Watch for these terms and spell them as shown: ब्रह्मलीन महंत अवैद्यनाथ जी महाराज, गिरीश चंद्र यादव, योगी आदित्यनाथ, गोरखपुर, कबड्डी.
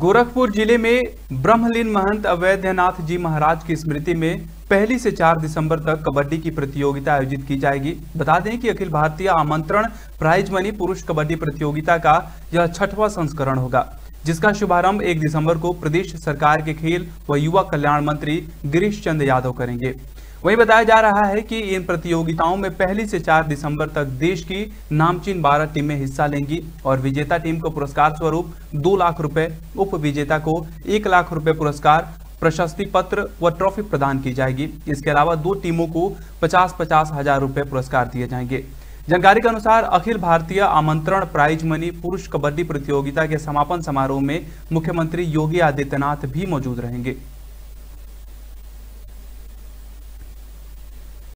गोरखपुर जिले में ब्रह्मलीन महंत अवैद्यनाथ जी महाराज की स्मृति में 1 से 4 दिसंबर तक कबड्डी की प्रतियोगिता आयोजित की जाएगी। बता दें कि अखिल भारतीय आमंत्रण प्राइज मनी पुरुष कबड्डी प्रतियोगिता का यह 6वां संस्करण होगा, जिसका शुभारंभ 1 दिसंबर को प्रदेश सरकार के खेल व युवा कल्याण मंत्री गिरीश चंद्र यादव करेंगे। वहीं बताया जा रहा है कि इन प्रतियोगिताओं में 1 से 4 दिसंबर तक देश की नामचीन 12 टीमें हिस्सा लेंगी और विजेता टीम को पुरस्कार स्वरूप 2 लाख रुपए, उप विजेता को 1 लाख रुपए पुरस्कार, प्रशस्ति पत्र व ट्रॉफी प्रदान की जाएगी। इसके अलावा 2 टीमों को 50-50 हजार रुपए पुरस्कार दिए जाएंगे। जानकारी के अनुसार अखिल भारतीय आमंत्रण प्राइज मनी पुरुष कबड्डी प्रतियोगिता के समापन समारोह में मुख्यमंत्री योगी आदित्यनाथ भी मौजूद रहेंगे।